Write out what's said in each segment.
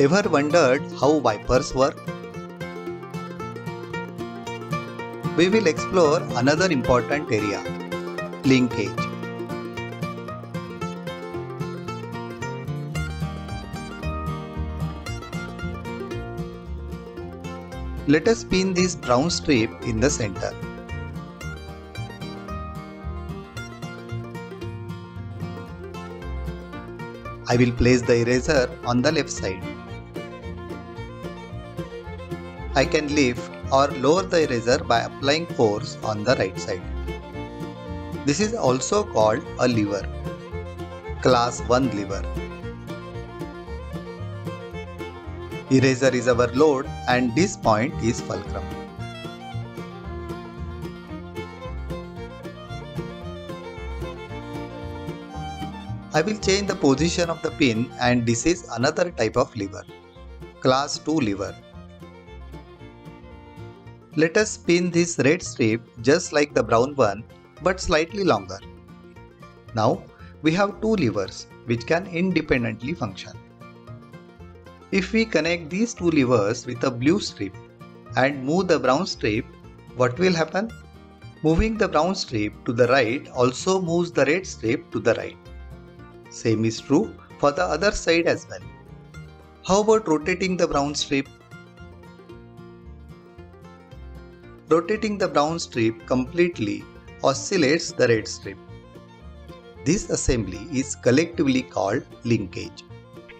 Ever wondered how wipers work? We will explore another important area, linkage. Let us pin this brown strip in the center. I will place the eraser on the left side. I can lift or lower the eraser by applying force on the right side. This is also called a lever, class 1 lever. Eraser is our load and this point is fulcrum. I will change the position of the pin, and this is another type of lever, class 2 lever. Let us pin this red strip just like the brown one but slightly longer. Now we have two levers which can independently function. If we connect these two levers with a blue strip and move the brown strip, what will happen? Moving the brown strip to the right also moves the red strip to the right. Same is true for the other side as well. How about rotating the brown strip? Rotating the brown strip completely oscillates the red strip. This assembly is collectively called linkage.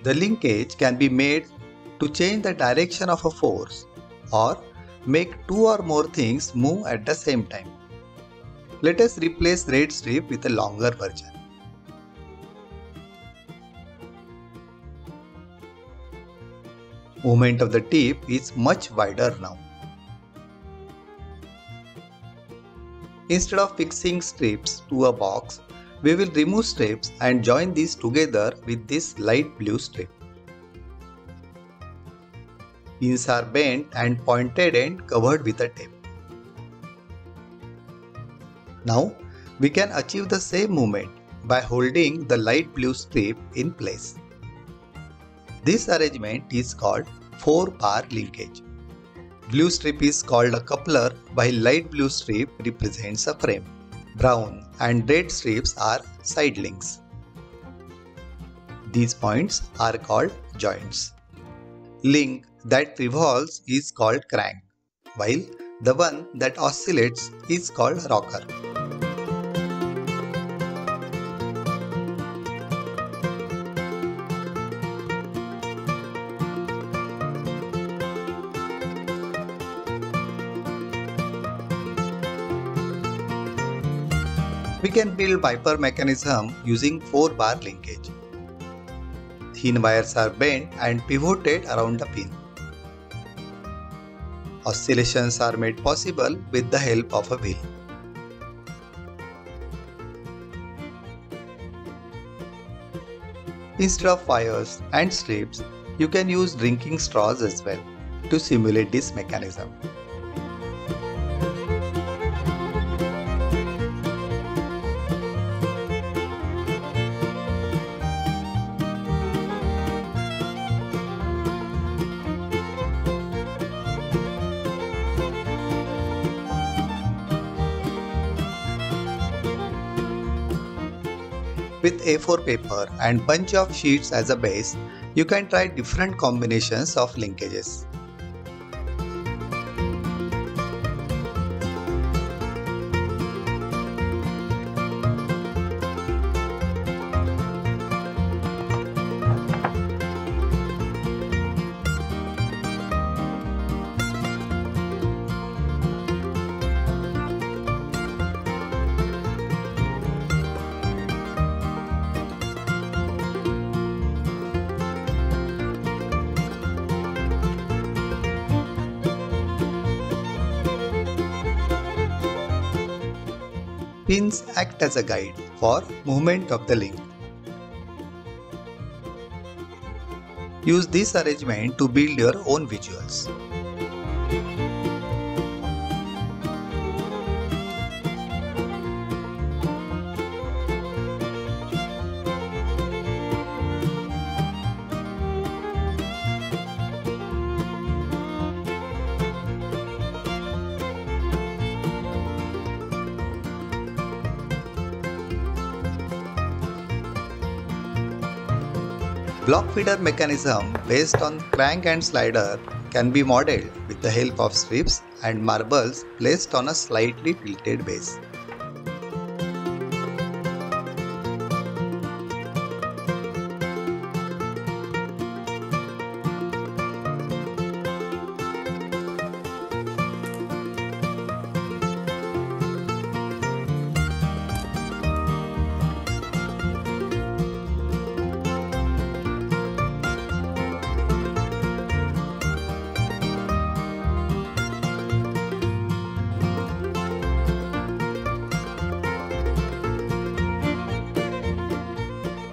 The linkage can be made to change the direction of a force or make two or more things move at the same time. Let us replace red strip with a longer version. Movement of the tip is much wider now. Instead of fixing strips to a box, we will remove strips and join these together with this light blue strip. Pins are bent and pointed end covered with a tape. Now we can achieve the same movement by holding the light blue strip in place. This arrangement is called 4-bar linkage. Blue strip is called a coupler while light blue strip represents a frame. Brown and red strips are side links. These points are called joints. Link that revolves is called crank, while the one that oscillates is called rocker. We can build wiper mechanism using 4-bar linkage. Thin wires are bent and pivoted around the pin. Oscillations are made possible with the help of a wheel. Instead of wires and strips, you can use drinking straws as well to simulate this mechanism. With A4 paper and bunch of sheets as a base, you can try different combinations of linkages. Pins act as a guide for movement of the link. Use this arrangement to build your own visuals. Block feeder mechanism based on crank and slider can be modeled with the help of strips and marbles placed on a slightly tilted base.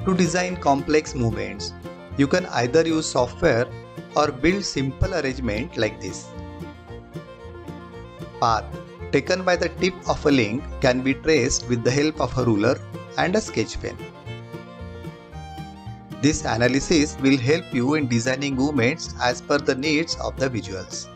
To design complex movements, you can either use software or build simple arrangement like this. Path taken by the tip of a link can be traced with the help of a ruler and a sketch pen. This analysis will help you in designing movements as per the needs of the visuals.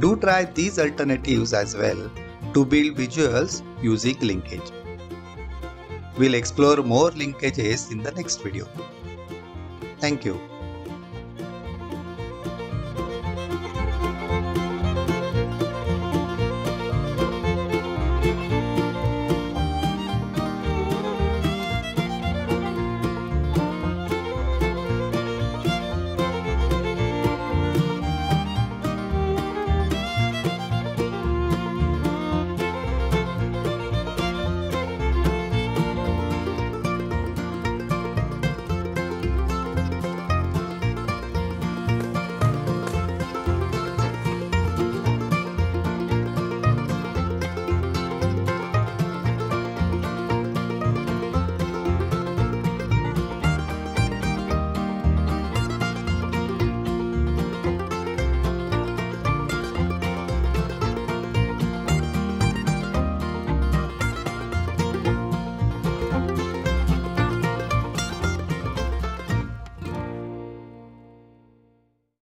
Do try these alternatives as well to build visuals using linkage. We'll explore more linkages in the next video. Thank you.